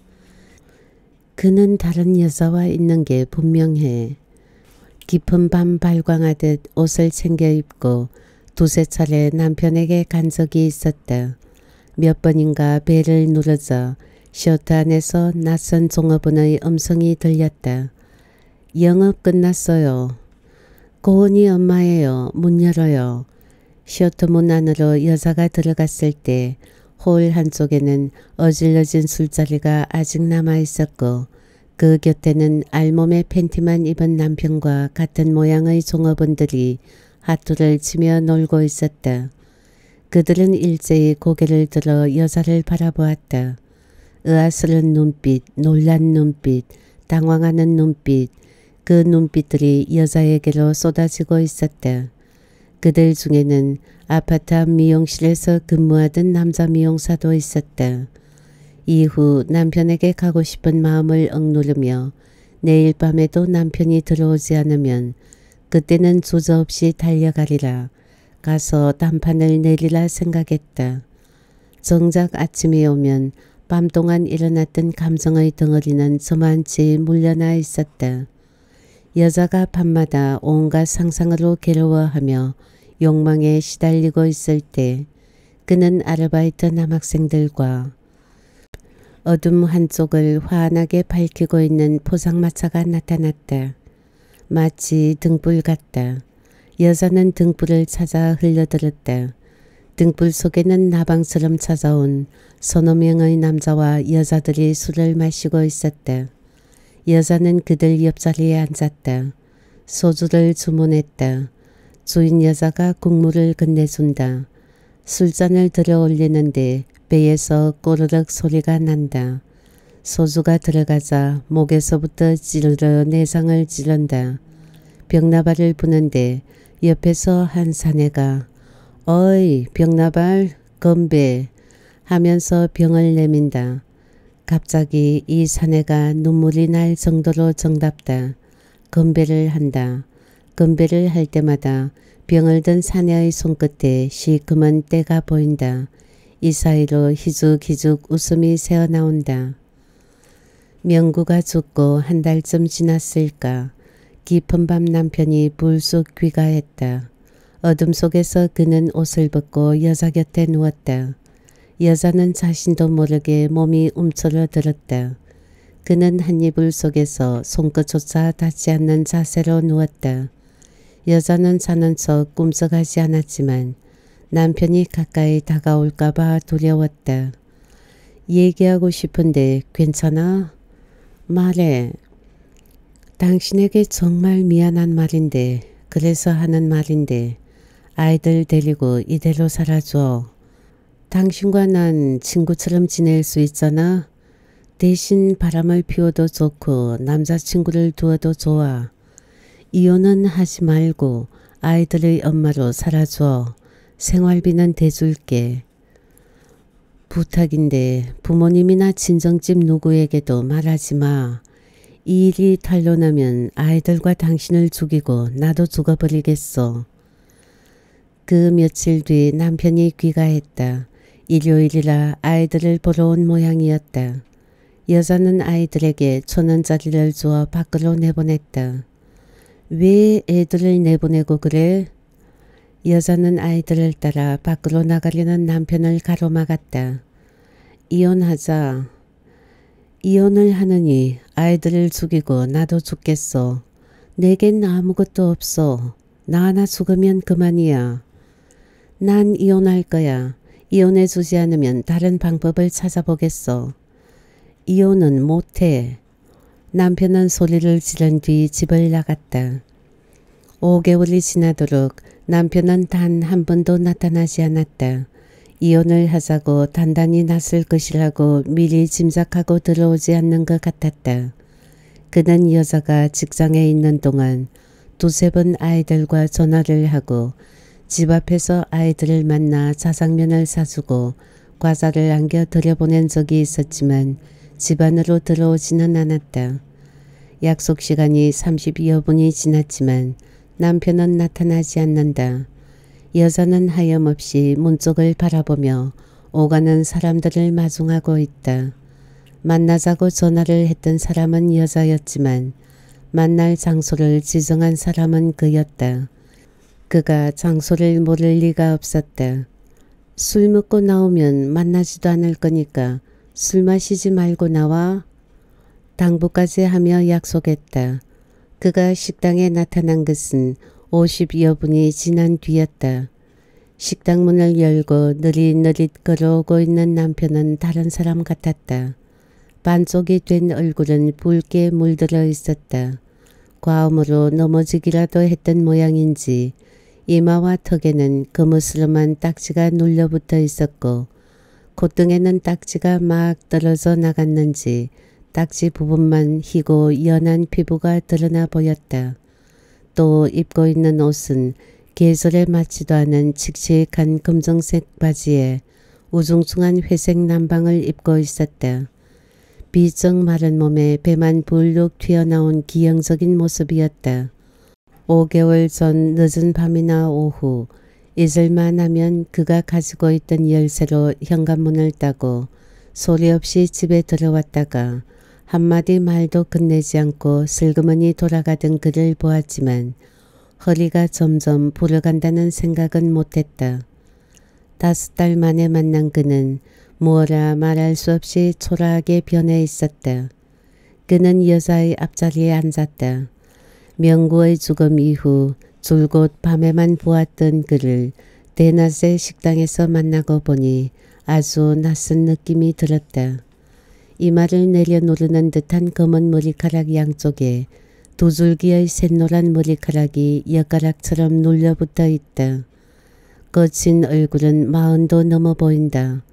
그는 다른 여자와 있는 게 분명해. 깊은 밤 발광하듯 옷을 챙겨 입고 두세 차례 남편에게 간 적이 있었다. 몇 번인가 벨을 누르자 셔터 안에서 낯선 종업원의 음성이 들렸다. 영업 끝났어요. 고은이 엄마예요. 문 열어요. 셔터 문 안으로 여자가 들어갔을 때 홀 한쪽에는 어질러진 술자리가 아직 남아있었고 그 곁에는 알몸에 팬티만 입은 남편과 같은 모양의 종업원들이 하투를 치며 놀고 있었다. 그들은 일제히 고개를 들어 여자를 바라보았다. 의아스런 눈빛, 놀란 눈빛, 당황하는 눈빛, 그 눈빛들이 여자에게로 쏟아지고 있었다. 그들 중에는 아파트 앞 미용실에서 근무하던 남자 미용사도 있었다. 이후 남편에게 가고 싶은 마음을 억누르며 내일 밤에도 남편이 들어오지 않으면 그때는 주저없이 달려가리라, 가서 단판을 내리라 생각했다. 정작 아침에 오면 밤 동안 일어났던 감정의 덩어리는 저만치 물려나 있었다. 여자가 밤마다 온갖 상상으로 괴로워하며 욕망에 시달리고 있을 때 그는 아르바이트 남학생들과 어둠 한쪽을 환하게 밝히고 있는 포장마차가 나타났다. 마치 등불 같다. 여자는 등불을 찾아 흘려들었다. 등불 속에는 나방처럼 찾아온 서너 명의 남자와 여자들이 술을 마시고 있었다. 여자는 그들 옆자리에 앉았다. 소주를 주문했다. 주인 여자가 국물을 건네준다. 술잔을 들어 올리는데 배에서 꼬르륵 소리가 난다. 소주가 들어가자 목에서부터 찌르르 내장을 찌른다. 병나발을 부는데 옆에서 한 사내가 어이 병나발 건배 하면서 병을 내민다. 갑자기 이 사내가 눈물이 날 정도로 정답다. 건배를 한다. 건배를 할 때마다 병을 든 사내의 손끝에 시커먼 때가 보인다. 이 사이로 희죽희죽 웃음이 새어나온다. 명구가 죽고 한 달쯤 지났을까. 깊은 밤 남편이 불쑥 귀가했다. 어둠 속에서 그는 옷을 벗고 여자 곁에 누웠다. 여자는 자신도 모르게 몸이 움츠러들었다. 그는 한 이불 속에서 손끝조차 닿지 않는 자세로 누웠다. 여자는 자는 척 꿈쩍하지 않았지만 남편이 가까이 다가올까 봐 두려웠다. 얘기하고 싶은데 괜찮아? 말해. 당신에게 정말 미안한 말인데, 그래서 하는 말인데, 아이들 데리고 이대로 살아줘. 당신과 난 친구처럼 지낼 수 있잖아. 대신 바람을 피워도 좋고 남자친구를 두어도 좋아. 이혼은 하지 말고 아이들의 엄마로 살아줘. 생활비는 대줄게. 부탁인데 부모님이나 친정집 누구에게도 말하지 마. 이 일이 탄로나면 아이들과 당신을 죽이고 나도 죽어버리겠어. 그 며칠 뒤 남편이 귀가했다. 일요일이라 아이들을 보러 온 모양이었다. 여자는 아이들에게 천 원짜리를 주어 밖으로 내보냈다. 왜 애들을 내보내고 그래? 여자는 아이들을 따라 밖으로 나가려는 남편을 가로막았다. 이혼하자. 이혼을 하느니 아이들을 죽이고 나도 죽겠어. 내겐 아무것도 없어. 나 하나 죽으면 그만이야. 난 이혼할 거야. 이혼해 주지 않으면 다른 방법을 찾아보겠어. 이혼은 못해. 남편은 소리를 지른 뒤 집을 나갔다. 오 개월이 지나도록 남편은 단 한 번도 나타나지 않았다. 이혼을 하자고 단단히 났을 것이라고 미리 짐작하고 들어오지 않는 것 같았다. 그는 여자가 직장에 있는 동안 두세 번 아이들과 전화를 하고 집 앞에서 아이들을 만나 자장면을 사주고 과자를 안겨 들여보낸 적이 있었지만 집 안으로 들어오지는 않았다. 약속 시간이 삼십여 분이 지났지만 남편은 나타나지 않는다. 여자는 하염없이 문 쪽을 바라보며 오가는 사람들을 마중하고 있다. 만나자고 전화를 했던 사람은 여자였지만 만날 장소를 지정한 사람은 그였다. 그가 장소를 모를 리가 없었다. 술 먹고 나오면 만나지도 않을 거니까 술 마시지 말고 나와. 당부까지 하며 약속했다. 그가 식당에 나타난 것은 오십여 분이 지난 뒤였다. 식당 문을 열고 느릿느릿 걸어오고 있는 남편은 다른 사람 같았다. 반쪽이 된 얼굴은 붉게 물들어 있었다. 과음으로 넘어지기라도 했던 모양인지 이마와 턱에는 거무스름한 딱지가 눌려붙어 있었고 콧등에는 딱지가 막 떨어져 나갔는지 딱지 부분만 희고 연한 피부가 드러나 보였다. 또 입고 있는 옷은 계절에 맞지도 않은 칙칙한 검정색 바지에 우중충한 회색 남방을 입고 있었다. 비쩍 마른 몸에 배만 불룩 튀어나온 기형적인 모습이었다. 오 개월 전 늦은 밤이나 오후 잊을만 하면 그가 가지고 있던 열쇠로 현관문을 따고 소리 없이 집에 들어왔다가 한마디 말도 끝내지 않고 슬그머니 돌아가던 그를 보았지만 허리가 점점 불어간다는 생각은 못했다. 다섯 달 만에 만난 그는 뭐라 말할 수 없이 초라하게 변해 있었다. 그는 여자의 앞자리에 앉았다. 명구의 죽음 이후 줄곧 밤에만 보았던 그를 대낮에 식당에서 만나고 보니 아주 낯선 느낌이 들었다. 이마를 내려누르는 듯한 검은 머리카락 양쪽에 두 줄기의 샛노란 머리카락이 엿가락처럼 눌려붙어 있다. 거친 얼굴은 마흔도 넘어 보인다.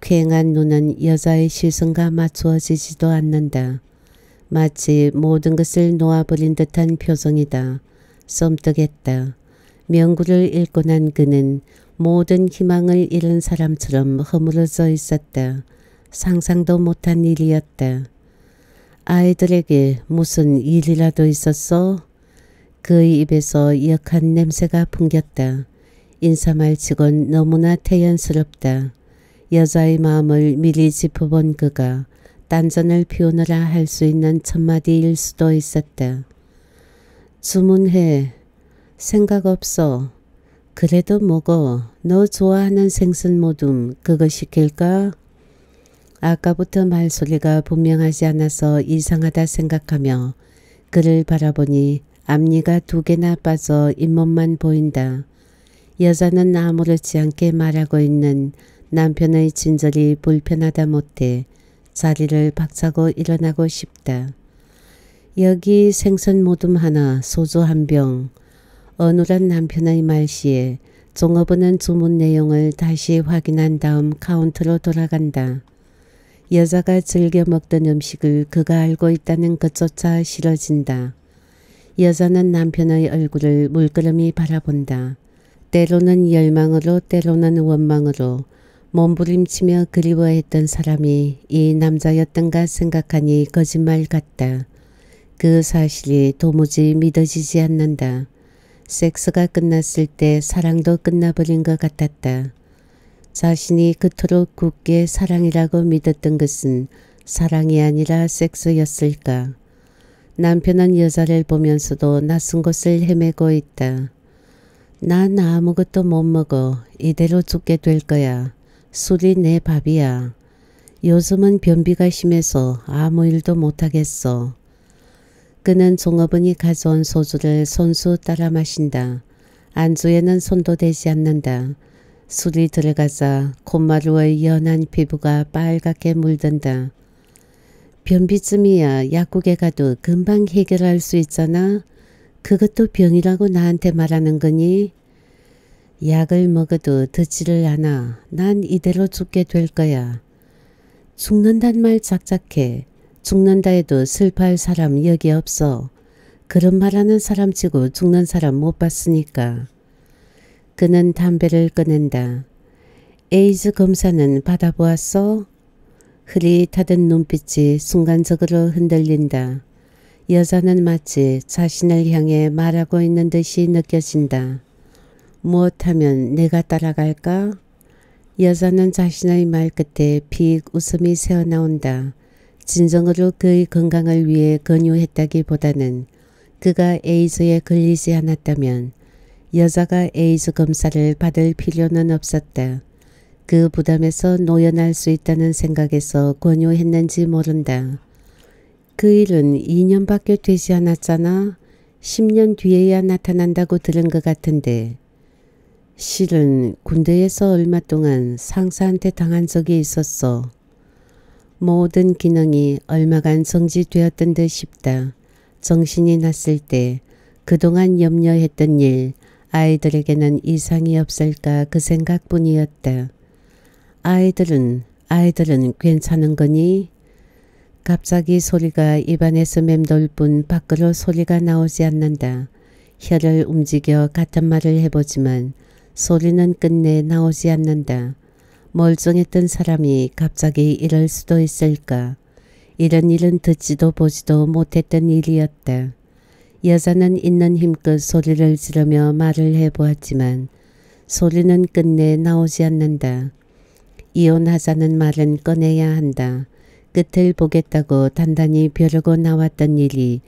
퀭한 눈은 여자의 시선과 맞추어지지도 않는다. 마치 모든 것을 놓아버린 듯한 표정이다. 섬뜩했다. 명구를 읽고 난 그는 모든 희망을 잃은 사람처럼 허물어져 있었다. 상상도 못한 일이었다. 아이들에게 무슨 일이라도 있었어? 그의 입에서 역한 냄새가 풍겼다. 인사말치곤 너무나 태연스럽다. 여자의 마음을 미리 짚어본 그가 딴전을 피우느라 할 수 있는 첫마디일 수도 있었다. 주문해. 생각 없어. 그래도 먹어. 너 좋아하는 생선 모둠 그거 시킬까? 아까부터 말소리가 분명하지 않아서 이상하다 생각하며 그를 바라보니 앞니가 두 개나 빠져 잇몸만 보인다. 여자는 아무렇지 않게 말하고 있는 남편의 진절이 불편하다 못해 자리를 박차고 일어나고 싶다. 여기 생선 모둠 하나, 소주 한 병. 어눌한 남편의 말시에 종업원은 주문 내용을 다시 확인한 다음 카운터로 돌아간다. 여자가 즐겨 먹던 음식을 그가 알고 있다는 것조차 싫어진다. 여자는 남편의 얼굴을 물끄러미 바라본다. 때로는 열망으로 때로는 원망으로 몸부림치며 그리워했던 사람이 이 남자였던가 생각하니 거짓말 같다. 그 사실이 도무지 믿어지지 않는다. 섹스가 끝났을 때 사랑도 끝나버린 것 같았다. 자신이 그토록 굳게 사랑이라고 믿었던 것은 사랑이 아니라 섹스였을까. 남편은 여자를 보면서도 낯선 곳을 헤매고 있다. 난 아무것도 못 먹어. 이대로 죽게 될 거야. 술이 내 밥이야. 요즘은 변비가 심해서 아무 일도 못하겠어. 그는 종업원이 가져온 소주를 손수 따라 마신다. 안주에는 손도 대지 않는다. 술이 들어가자 콧마루의 연한 피부가 빨갛게 물든다. 변비쯤이야 약국에 가도 금방 해결할 수 있잖아. 그것도 병이라고 나한테 말하는 거니? 약을 먹어도 듣지를 않아. 난 이대로 죽게 될 거야. 죽는단 말 작작해. 죽는다 해도 슬퍼할 사람 여기 없어. 그런 말하는 사람치고 죽는 사람 못 봤으니까. 그는 담배를 꺼낸다. 에이즈 검사는 받아보았어? 흐릿하던 눈빛이 순간적으로 흔들린다. 여자는 마치 자신을 향해 말하고 있는 듯이 느껴진다. 무엇하면 내가 따라갈까? 여자는 자신의 말끝에 픽 웃음이 새어나온다. 진정으로 그의 건강을 위해 권유했다기보다는 그가 에이즈에 걸리지 않았다면 여자가 에이즈 검사를 받을 필요는 없었다. 그 부담에서 노연할 수 있다는 생각에서 권유했는지 모른다. 그 일은 이 년밖에 되지 않았잖아. 십 년 뒤에야 나타난다고 들은 것 같은데. 실은 군대에서 얼마 동안 상사한테 당한 적이 있었어. 모든 기능이 얼마간 정지되었던 듯 싶다. 정신이 났을 때 그동안 염려했던 일, 아이들에게는 이상이 없을까 그 생각뿐이었다. 아이들은, 아이들은 괜찮은 거니? 갑자기 소리가 입안에서 맴돌 뿐 밖으로 소리가 나오지 않는다. 혀를 움직여 같은 말을 해보지만 소리는 끝내 나오지 않는다. 멀쩡했던 사람이 갑자기 이럴 수도 있을까. 이런 일은 듣지도 보지도 못했던 일이었다. 여자는 있는 힘껏 소리를 지르며 말을 해보았지만 소리는 끝내 나오지 않는다. 이혼하자는 말은 꺼내야 한다. 끝을 보겠다고 단단히 벼르고 나왔던 일이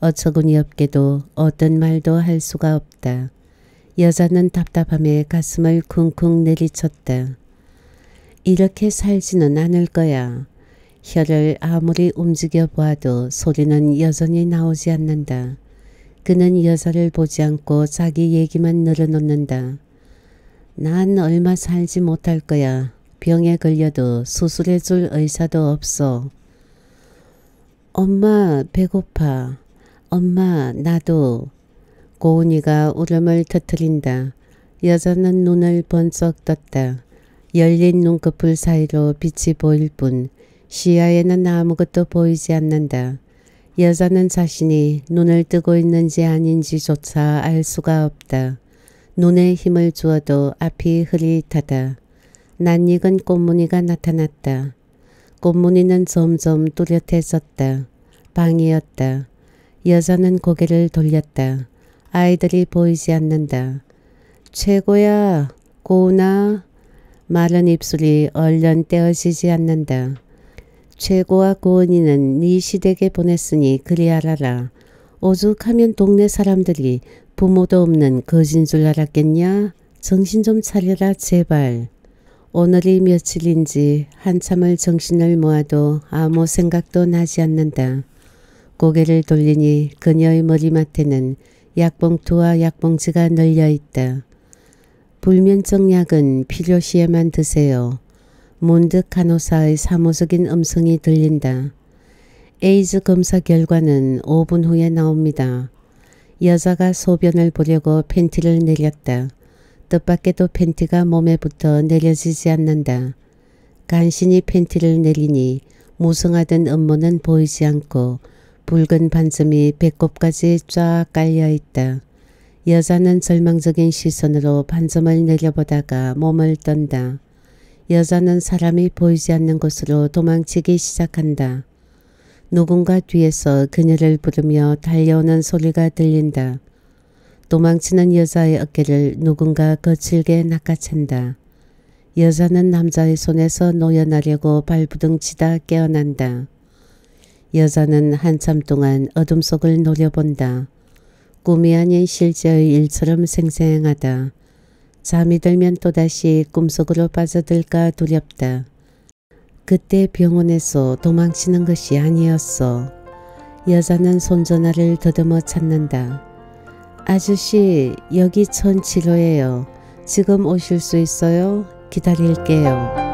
어처구니 없게도 어떤 말도 할 수가 없다. 여자는 답답함에 가슴을 쿵쿵 내리쳤다. 이렇게 살지는 않을 거야. 혀를 아무리 움직여 보아도 소리는 여전히 나오지 않는다. 그는 여자를 보지 않고 자기 얘기만 늘어놓는다. 난 얼마 살지 못할 거야. 병에 걸려도 수술해줄 의사도 없어. 엄마 배고파. 엄마 나도. 고은이가 울음을 터뜨린다. 여자는 눈을 번쩍 떴다. 열린 눈꺼풀 사이로 빛이 보일 뿐 시야에는 아무것도 보이지 않는다. 여자는 자신이 눈을 뜨고 있는지 아닌지조차 알 수가 없다. 눈에 힘을 주어도 앞이 흐릿하다. 낯익은 꽃무늬가 나타났다. 꽃무늬는 점점 뚜렷해졌다. 방이었다. 여자는 고개를 돌렸다. 아이들이 보이지 않는다. 최고야, 고은아. 마른 입술이 얼른 떼어지지 않는다. 최고와 고은이는 네 시댁에 보냈으니 그리 알아라. 오죽하면 동네 사람들이 부모도 없는 거지인 줄 알았겠냐? 정신 좀 차려라 제발. 오늘이 며칠인지 한참을 정신을 모아도 아무 생각도 나지 않는다. 고개를 돌리니 그녀의 머리맡에는 약봉투와 약봉지가 널려있다. 불면증 약은 필요시에만 드세요. 문득 간호사의 사무적인 음성이 들린다. 에이즈 검사 결과는 오 분 후에 나옵니다. 여자가 소변을 보려고 팬티를 내렸다. 뜻밖에도 팬티가 몸에 붙어 내려지지 않는다. 간신히 팬티를 내리니 무성하던 음모는 보이지 않고 붉은 반점이 배꼽까지 쫙 깔려있다. 여자는 절망적인 시선으로 반점을 내려보다가 몸을 떤다. 여자는 사람이 보이지 않는 곳으로 도망치기 시작한다. 누군가 뒤에서 그녀를 부르며 달려오는 소리가 들린다. 도망치는 여자의 어깨를 누군가 거칠게 낚아챈다. 여자는 남자의 손에서 노여나려고 발부둥 치다 깨어난다. 여자는 한참 동안 어둠 속을 노려본다. 꿈이 아닌 실제의 일처럼 생생하다. 잠이 들면 또다시 꿈속으로 빠져들까 두렵다. 그때 병원에서 도망치는 것이 아니었어. 여자는 손전화를 더듬어 찾는다. 아저씨, 여기 천칠호예요. 지금 오실 수 있어요? 기다릴게요.